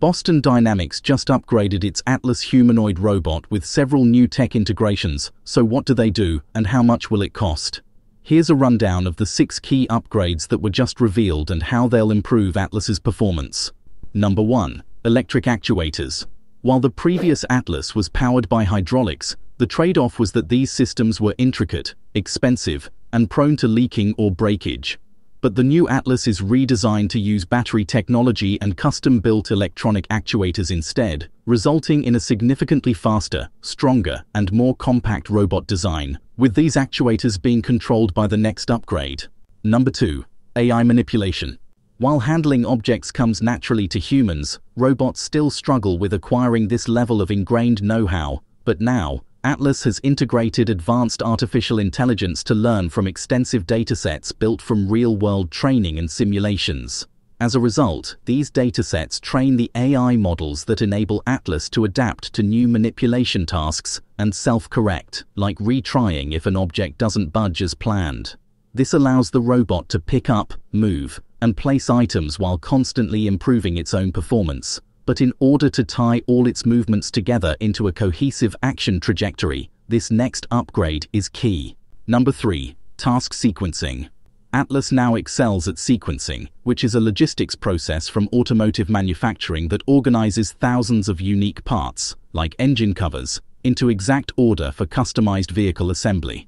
Boston Dynamics just upgraded its Atlas humanoid robot with several new tech integrations, so what do they do and how much will it cost? Here's a rundown of the 6 key upgrades that were just revealed and how they'll improve Atlas's performance. Number 1. Electric actuators. While the previous Atlas was powered by hydraulics, the trade-off was that these systems were intricate, expensive, and prone to leaking or breakage. But the new Atlas is redesigned to use battery technology and custom-built electronic actuators instead, resulting in a significantly faster, stronger, and more compact robot design, with these actuators being controlled by the next upgrade. Number 2. AI manipulation. While handling objects comes naturally to humans, robots still struggle with acquiring this level of ingrained know-how, but now, Atlas has integrated advanced artificial intelligence to learn from extensive datasets built from real-world training and simulations. As a result, these datasets train the AI models that enable Atlas to adapt to new manipulation tasks and self-correct, like retrying if an object doesn't budge as planned. This allows the robot to pick up, move, and place items while constantly improving its own performance, but in order to tie all its movements together into a cohesive action trajectory, this next upgrade is key. Number 3. Task sequencing. Atlas now excels at sequencing, which is a logistics process from automotive manufacturing that organizes thousands of unique parts, like engine covers, into exact order for customized vehicle assembly.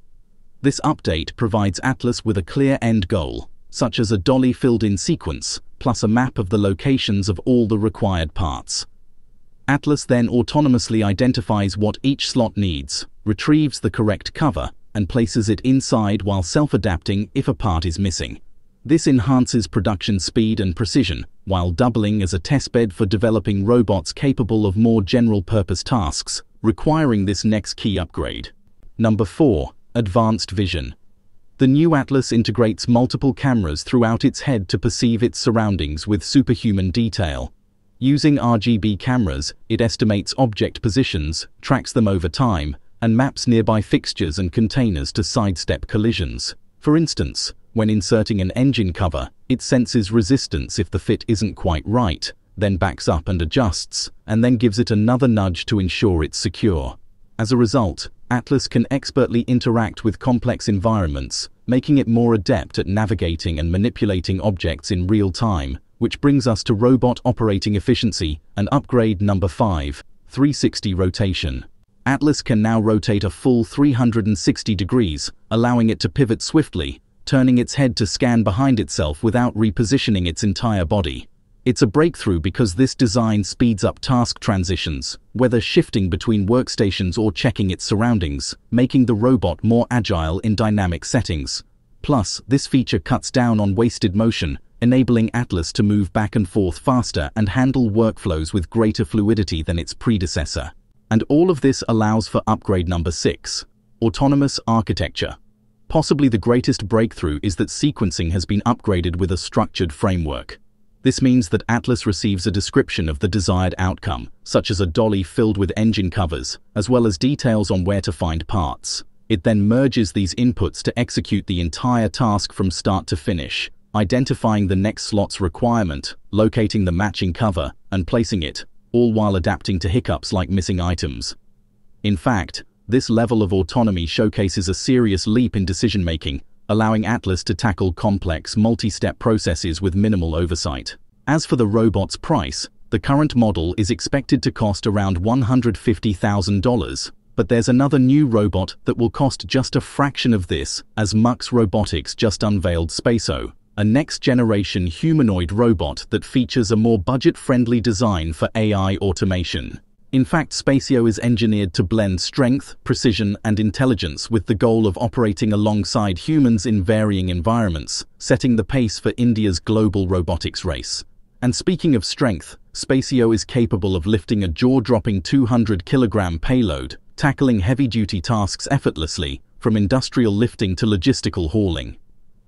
This update provides Atlas with a clear end goal, such as a dolly filled in sequence, plus a map of the locations of all the required parts. Atlas then autonomously identifies what each slot needs, retrieves the correct cover, and places it inside while self-adapting if a part is missing. This enhances production speed and precision, while doubling as a testbed for developing robots capable of more general-purpose tasks, requiring this next key upgrade. Number 4. Advanced vision. The new Atlas integrates multiple cameras throughout its head to perceive its surroundings with superhuman detail. Using RGB cameras, it estimates object positions, tracks them over time, and maps nearby fixtures and containers to sidestep collisions. For instance, when inserting an engine cover, it senses resistance if the fit isn't quite right, then backs up and adjusts, and then gives it another nudge to ensure it's secure. As a result, Atlas can expertly interact with complex environments, making it more adept at navigating and manipulating objects in real time, which brings us to robot operating efficiency and upgrade number 5, 360 rotation. Atlas can now rotate a full 360 degrees, allowing it to pivot swiftly, turning its head to scan behind itself without repositioning its entire body. It's a breakthrough because this design speeds up task transitions, whether shifting between workstations or checking its surroundings, making the robot more agile in dynamic settings. Plus, this feature cuts down on wasted motion, enabling Atlas to move back and forth faster and handle workflows with greater fluidity than its predecessor. And all of this allows for upgrade number 6, autonomous architecture. Possibly the greatest breakthrough is that sequencing has been upgraded with a structured framework. This means that Atlas receives a description of the desired outcome, such as a dolly filled with engine covers, as well as details on where to find parts. It then merges these inputs to execute the entire task from start to finish, identifying the next slot's requirement, locating the matching cover, and placing it, all while adapting to hiccups like missing items. In fact, this level of autonomy showcases a serious leap in decision-making, allowing Atlas to tackle complex multi-step processes with minimal oversight. As for the robot's price, the current model is expected to cost around $150,000, but there's another new robot that will cost just a fraction of this, as Mux Robotics just unveiled SpaceO, a next-generation humanoid robot that features a more budget-friendly design for AI automation. In fact, SpaceO is engineered to blend strength, precision, and intelligence with the goal of operating alongside humans in varying environments, setting the pace for India's global robotics race. And speaking of strength, SpaceO is capable of lifting a jaw-dropping 200-kilogram payload, tackling heavy-duty tasks effortlessly, from industrial lifting to logistical hauling.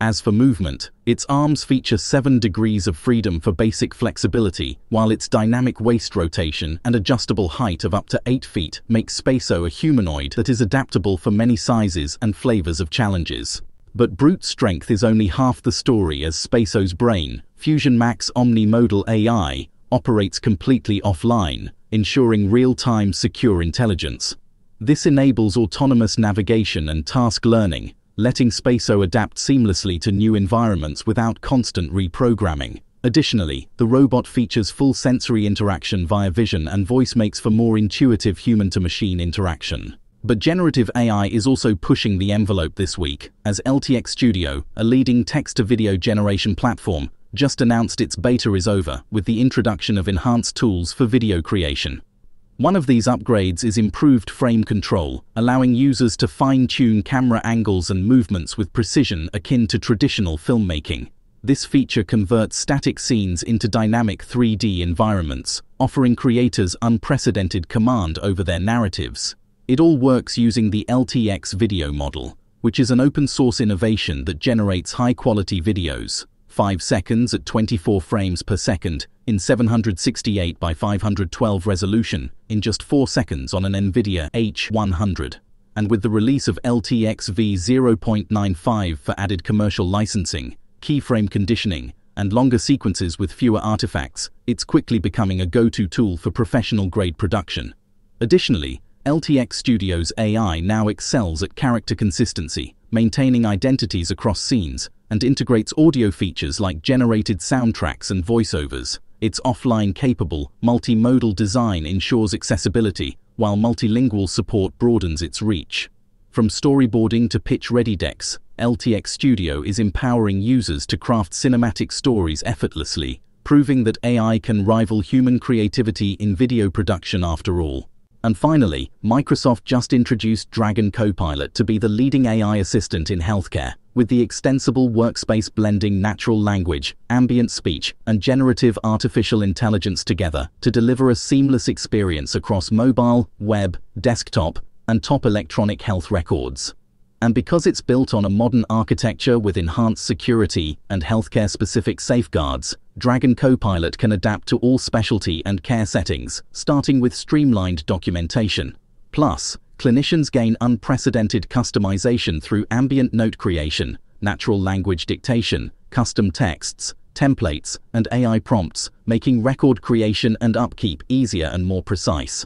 As for movement, its arms feature 7 degrees of freedom for basic flexibility, while its dynamic waist rotation and adjustable height of up to 8 feet make SpaceO a humanoid that is adaptable for many sizes and flavors of challenges. But brute strength is only half the story, as SpaceO's brain, FusionMax Omnimodal AI, operates completely offline, ensuring real-time secure intelligence. This enables autonomous navigation and task learning, letting SpaceO adapt seamlessly to new environments without constant reprogramming. Additionally, the robot features full sensory interaction via vision and voice, makes for more intuitive human-to-machine interaction. But generative AI is also pushing the envelope this week, as LTX Studio, a leading text-to-video generation platform, just announced its beta is over with the introduction of enhanced tools for video creation. One of these upgrades is improved frame control, allowing users to fine-tune camera angles and movements with precision akin to traditional filmmaking. This feature converts static scenes into dynamic 3D environments, offering creators unprecedented command over their narratives. It all works using the LTX video model, which is an open-source innovation that generates high-quality videos, 5 seconds at 24 frames per second in 768 by 512 resolution in just 4 seconds on an NVIDIA H100. And with the release of LTX v0.95 for added commercial licensing, keyframe conditioning, and longer sequences with fewer artifacts, it's quickly becoming a go-to tool for professional-grade production. Additionally, LTX Studio's AI now excels at character consistency, maintaining identities across scenes, and integrates audio features like generated soundtracks and voiceovers. Its offline-capable, multimodal design ensures accessibility, while multilingual support broadens its reach. From storyboarding to pitch-ready decks, LTX Studio is empowering users to craft cinematic stories effortlessly, proving that AI can rival human creativity in video production after all. And finally, Microsoft just introduced Dragon Copilot to be the leading AI assistant in healthcare, with the extensible workspace blending natural language, ambient speech, and generative artificial intelligence together to deliver a seamless experience across mobile, web, desktop, and top electronic health records. And because it's built on a modern architecture with enhanced security and healthcare-specific safeguards, Dragon Copilot can adapt to all specialty and care settings, starting with streamlined documentation. Plus, clinicians gain unprecedented customization through ambient note creation, natural language dictation, custom texts, templates, and AI prompts, making record creation and upkeep easier and more precise.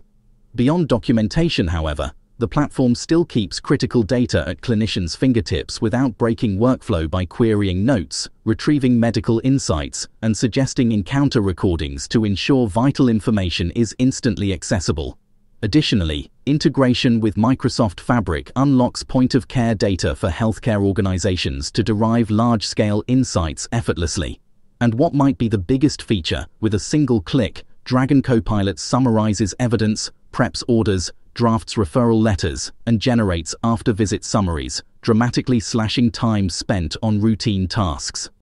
Beyond documentation, however, the platform still keeps critical data at clinicians' fingertips without breaking workflow by querying notes, retrieving medical insights, and suggesting encounter recordings to ensure vital information is instantly accessible. Additionally, integration with Microsoft Fabric unlocks point-of-care data for healthcare organizations to derive large-scale insights effortlessly. And what might be the biggest feature, with a single click, Dragon Copilot summarizes evidence, preps orders, drafts referral letters, and generates after-visit summaries, dramatically slashing time spent on routine tasks.